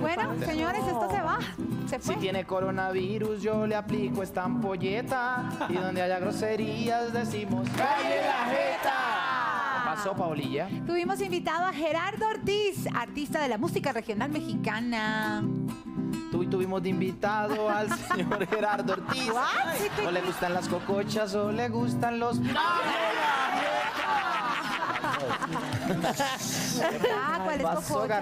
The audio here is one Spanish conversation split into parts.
Bueno, señores, esto se va. Se fue. Si tiene coronavirus, yo le aplico esta ampolleta. Y donde haya groserías, decimos ¡calle la jeta! ¿Qué pasó, Paulilla? Tuvimos invitado a Gerardo Ortiz, artista de la música regional mexicana. Tuvimos de invitado al señor Gerardo Ortiz. ¿O le gustan las cocochas o le gustan los... ¿Cuál es cococha?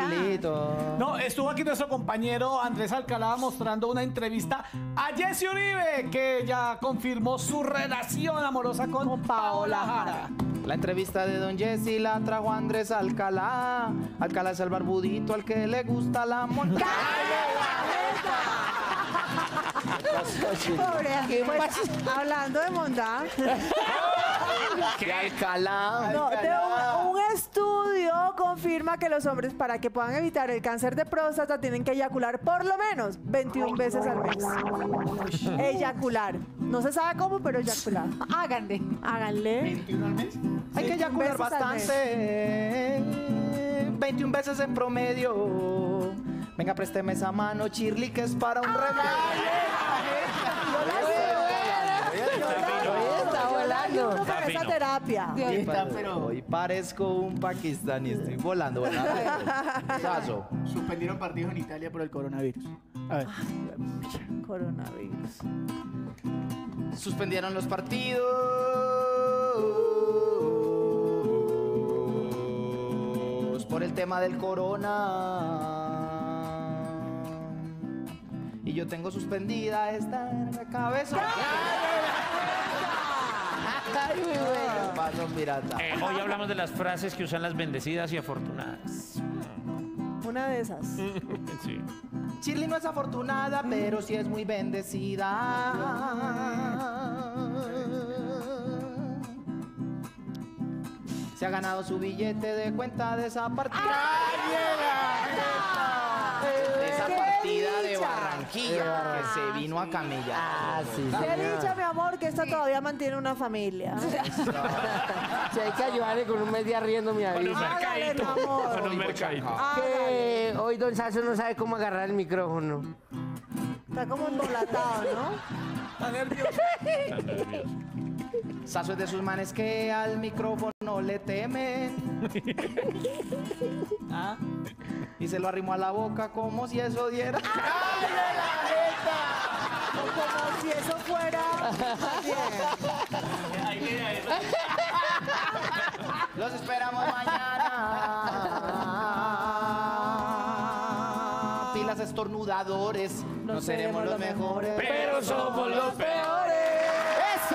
No, estuvo aquí nuestro compañero Andrés Alcalá mostrando una entrevista a Jessy Uribe, que ya confirmó su relación amorosa con Paola Jara. La entrevista de don Jessy la trajo Andrés Alcalá. Alcalá es el barbudito al que le gusta la montaña. Pobre, pues, hablando de mondá. ¿Qué? Alcalá. No, Alcalá. Un estudio confirma que los hombres, para que puedan evitar el cáncer de próstata, tienen que eyacular por lo menos 21 veces al mes. Eyacular. No se sabe cómo, pero eyacular. Háganle. Háganle. ¿21 al mes? Hay que eyacular bastante. 21 veces en promedio. Venga, présteme esa mano, Shirley, que es para un regalo. Está volando. Para esa terapia. Hoy parezco un pakistaní, estoy volando, volando. Suspendieron partidos en Italia por el coronavirus. A ver. Coronavirus. Suspendieron los partidos por el tema del corona. Y yo tengo suspendida esta cabeza. ¡Ay, muy bueno! Hoy hablamos de las frases que usan las bendecidas y afortunadas. Una de esas. Sí. Shirley no es afortunada, pero sí es muy bendecida. Se ha ganado su billete de cuenta de esa partida. De Barranquilla, que se vino a camellar. Te he dicho, mi amor, que esta todavía mantiene una familia. Si hay que ayudarle con un mes de arriendo, mi amigo. Con un mercadito. Que hoy don Sasso no sabe cómo agarrar el micrófono. Está como embolatado, ¿no? Está nervioso. Está nervioso. Sasso es de sus manes que al micrófono le temen. ¿Ah? Y se lo arrimó a la boca como si eso diera... ¡Ay, la neta! Como si eso fuera... Los esperamos mañana. Pilas estornudadores, no seremos los mejores, pero somos los peores. ¡Eso!